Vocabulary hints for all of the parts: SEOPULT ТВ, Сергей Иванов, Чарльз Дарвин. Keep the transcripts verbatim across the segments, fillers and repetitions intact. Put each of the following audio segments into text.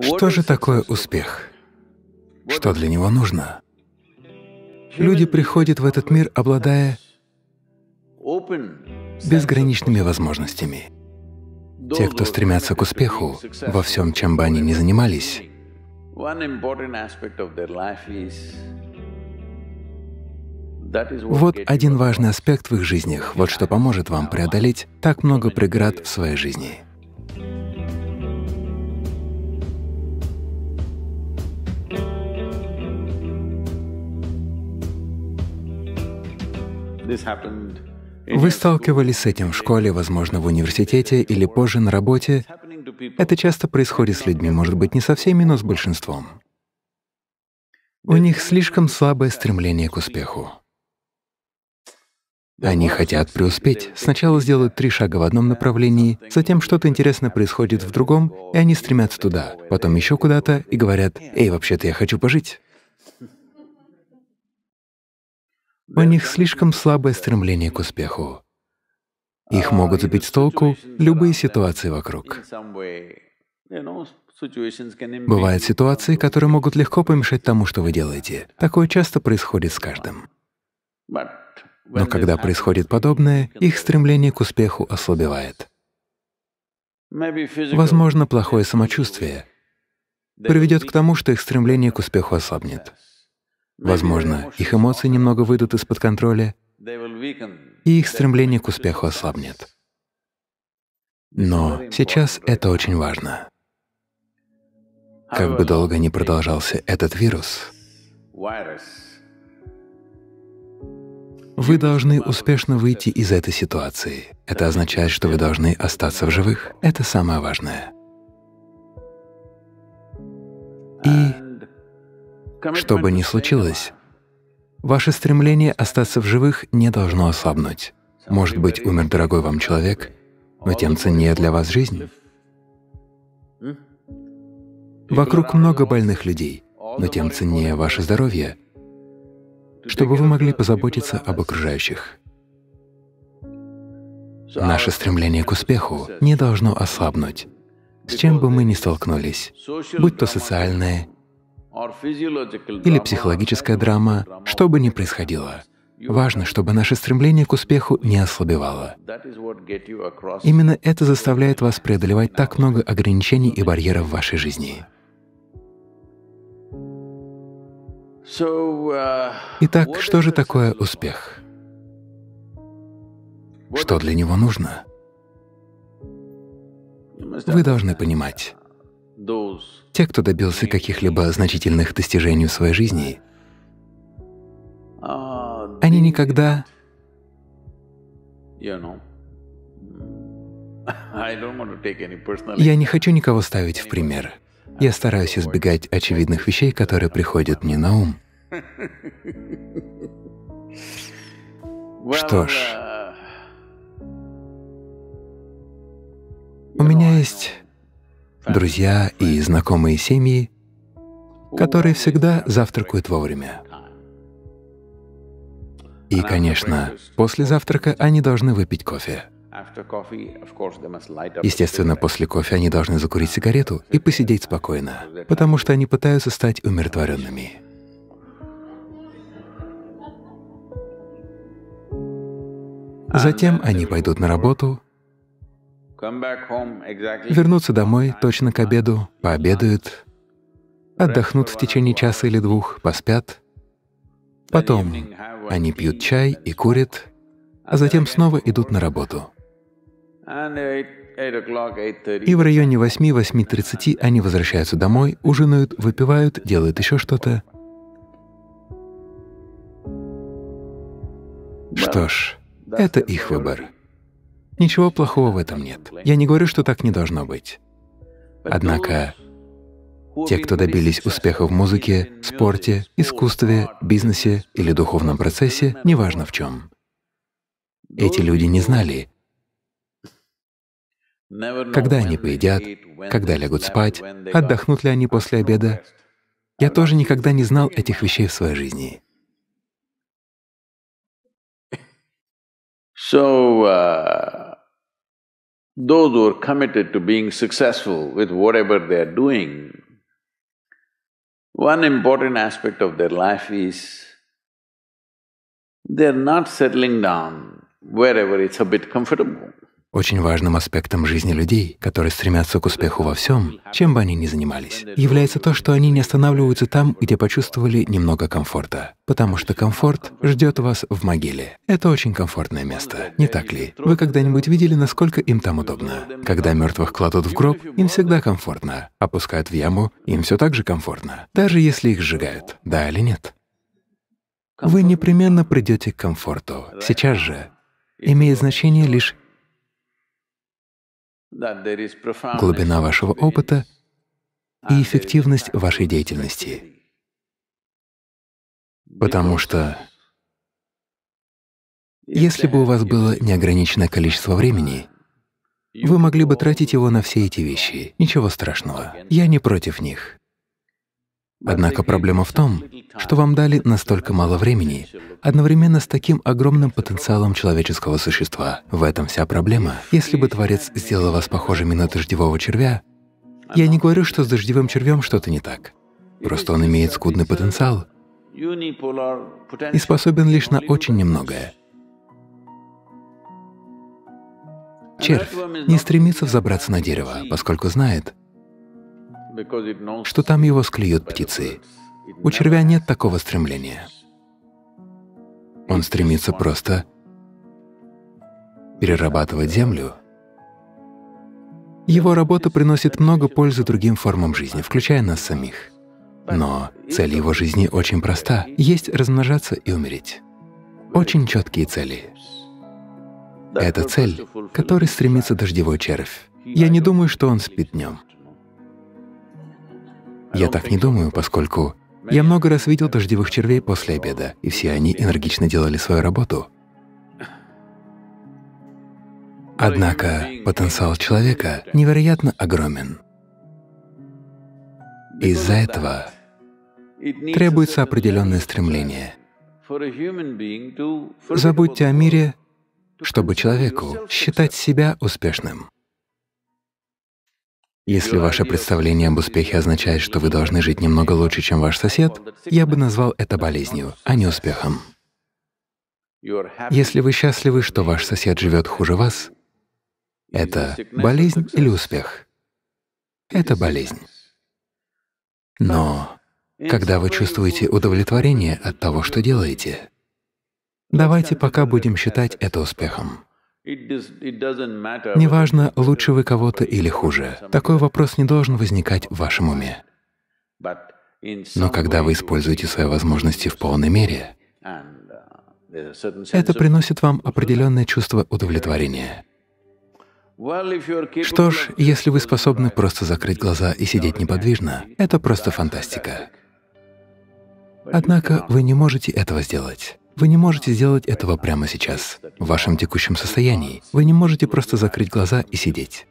Что же такое успех? Что для него нужно? Люди приходят в этот мир, обладая безграничными возможностями. Те, кто стремятся к успеху во всем, чем бы они ни занимались, вот один важный аспект в их жизнях, вот что поможет вам преодолеть так много преград в своей жизни. Вы сталкивались с этим в школе, возможно, в университете или позже на работе. Это часто происходит с людьми, может быть, не со всеми, но с большинством. У них слишком слабое стремление к успеху. Они хотят преуспеть. Сначала сделают три шага в одном направлении, затем что-то интересное происходит в другом, и они стремятся туда, потом еще куда-то и говорят: «Эй, вообще-то я хочу пожить». У них слишком слабое стремление к успеху. Их могут сбить с толку любые ситуации вокруг. Бывают ситуации, которые могут легко помешать тому, что вы делаете. Такое часто происходит с каждым. Но когда происходит подобное, их стремление к успеху ослабевает. Возможно, плохое самочувствие приведет к тому, что их стремление к успеху ослабнет. Возможно, их эмоции немного выйдут из-под контроля, и их стремление к успеху ослабнет. Но сейчас это очень важно. Как бы долго ни продолжался этот вирус, вы должны успешно выйти из этой ситуации. Это означает, что вы должны остаться в живых. Это самое важное. И что бы ни случилось, ваше стремление остаться в живых не должно ослабнуть. Может быть, умер дорогой вам человек, но тем ценнее для вас жизнь. Вокруг много больных людей, но тем ценнее ваше здоровье, чтобы вы могли позаботиться об окружающих. Наше стремление к успеху не должно ослабнуть, с чем бы мы ни столкнулись, будь то социальное, или психологическая драма, что бы ни происходило. Важно, чтобы наше стремление к успеху не ослабевало. Именно это заставляет вас преодолевать так много ограничений и барьеров в вашей жизни. Итак, что же такое успех? Что для него нужно? Вы должны понимать. Те, кто добился каких-либо значительных достижений в своей жизни, они никогда… Я не хочу никого ставить в пример. Я стараюсь избегать очевидных вещей, которые приходят мне на ум. Что ж, у меня есть друзья и знакомые семьи, которые всегда завтракают вовремя. И, конечно, после завтрака они должны выпить кофе. Естественно, после кофе они должны закурить сигарету и посидеть спокойно, потому что они пытаются стать умиротворенными. Затем они пойдут на работу, вернутся домой точно к обеду, пообедают, отдохнут в течение часа или двух, поспят. Потом они пьют чай и курят, а затем снова идут на работу. И в районе восьми — восьми тридцати они возвращаются домой, ужинают, выпивают, делают еще что-то. Что ж, это их выбор. Ничего плохого в этом нет. Я не говорю, что так не должно быть. Однако те, кто добились успеха в музыке, спорте, искусстве, бизнесе или духовном процессе, неважно в чем, эти люди не знали, когда они поедят, когда лягут спать, отдохнут ли они после обеда. Я тоже никогда не знал этих вещей в своей жизни. Those who are committed to being successful with whatever they are doing, One important aspect of their life is, they're not settling down wherever it's a bit comfortable. Очень важным аспектом жизни людей, которые стремятся к успеху во всем, чем бы они ни занимались, является то, что они не останавливаются там, где почувствовали немного комфорта. Потому что комфорт ждет вас в могиле. Это очень комфортное место, не так ли? Вы когда-нибудь видели, насколько им там удобно? Когда мертвых кладут в гроб, им всегда комфортно. Опускают в яму, им все так же комфортно. Даже если их сжигают, да или нет. Вы непременно придете к комфорту. Сейчас же имеет значение лишь глубина вашего опыта и эффективность вашей деятельности. Потому что если бы у вас было неограниченное количество времени, вы могли бы тратить его на все эти вещи. Ничего страшного. Я не против них. Однако проблема в том, что вам дали настолько мало времени, одновременно с таким огромным потенциалом человеческого существа. В этом вся проблема. Если бы Творец сделал вас похожими на дождевого червя, я не говорю, что с дождевым червем что-то не так. Просто он имеет скудный потенциал и способен лишь на очень немногое. Червь не стремится взобраться на дерево, поскольку знает, что там его склюют птицы. У червя нет такого стремления. Он стремится просто перерабатывать землю. Его работа приносит много пользы другим формам жизни, включая нас самих. Но цель его жизни очень проста — есть размножаться и умереть. Очень четкие цели. Это цель, к которой стремится дождевой червь. Я не думаю, что он спит днем. Я так не думаю, поскольку я много раз видел дождевых червей после обеда, и все они энергично делали свою работу. Однако потенциал человека невероятно огромен. Из-за этого требуется определенное стремление. Забудьте о мире, чтобы человеку считать себя успешным. Если ваше представление об успехе означает, что вы должны жить немного лучше, чем ваш сосед, я бы назвал это болезнью, а не успехом. Если вы счастливы, что ваш сосед живет хуже вас, это болезнь или успех? Это болезнь. Но когда вы чувствуете удовлетворение от того, что делаете, давайте пока будем считать это успехом. Неважно, лучше вы кого-то или хуже. Такой вопрос не должен возникать в вашем уме. Но когда вы используете свои возможности в полной мере, это приносит вам определенное чувство удовлетворения. Что ж, если вы способны просто закрыть глаза и сидеть неподвижно, это просто фантастика. Однако вы не можете этого сделать. Вы не можете сделать этого прямо сейчас, в вашем текущем состоянии. Вы не можете просто закрыть глаза и сидеть.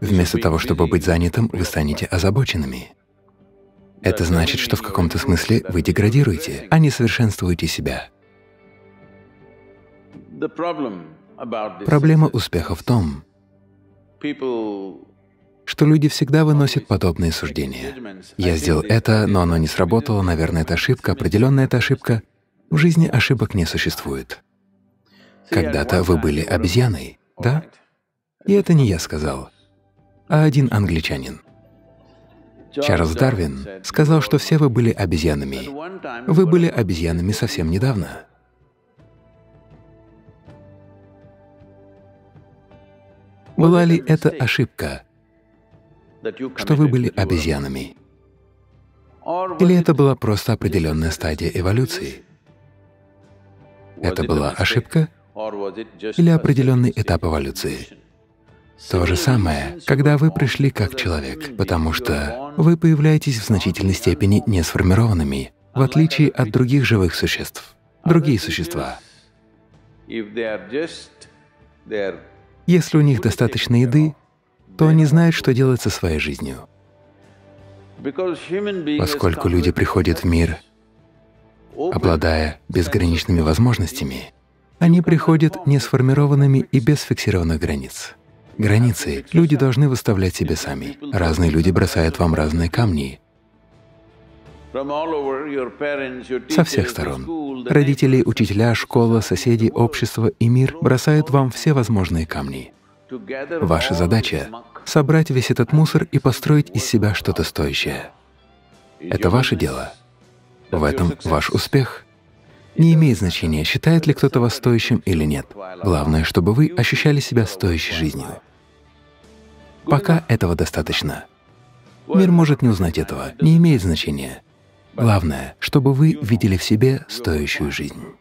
Вместо того, чтобы быть занятым, вы станете озабоченными. Это значит, что в каком-то смысле вы деградируете, а не совершенствуете себя. Проблема успеха в том, что люди всегда выносят подобные суждения. «Я сделал это, но оно не сработало, наверное, это ошибка, определенная это ошибка». В жизни ошибок не существует. Когда-то вы были обезьяной, да? И это не я сказал, а один англичанин. Чарльз Дарвин сказал, что все вы были обезьянами. Вы были обезьянами совсем недавно. Была ли это ошибка, что вы были обезьянами? Или это была просто определенная стадия эволюции? Это была ошибка или определенный этап эволюции? То же самое, когда вы пришли как человек, потому что вы появляетесь в значительной степени несформированными, в отличие от других живых существ. Другие существа, если у них достаточно еды, то они знают, что делать со своей жизнью. Поскольку люди приходят в мир, обладая безграничными возможностями, они приходят несформированными и без фиксированных границ. Границы люди должны выставлять себе сами. Разные люди бросают вам разные камни. Со всех сторон. Родители, учителя, школа, соседи, общество и мир бросают вам все возможные камни. Ваша задача — собрать весь этот мусор и построить из себя что-то стоящее. Это ваше дело. В этом ваш успех. Не имеет значения, считает ли кто-то вас стоящим или нет. Главное, чтобы вы ощущали себя стоящей жизнью. Пока этого достаточно. Мир может не узнать этого, не имеет значения. Главное, чтобы вы видели в себе стоящую жизнь.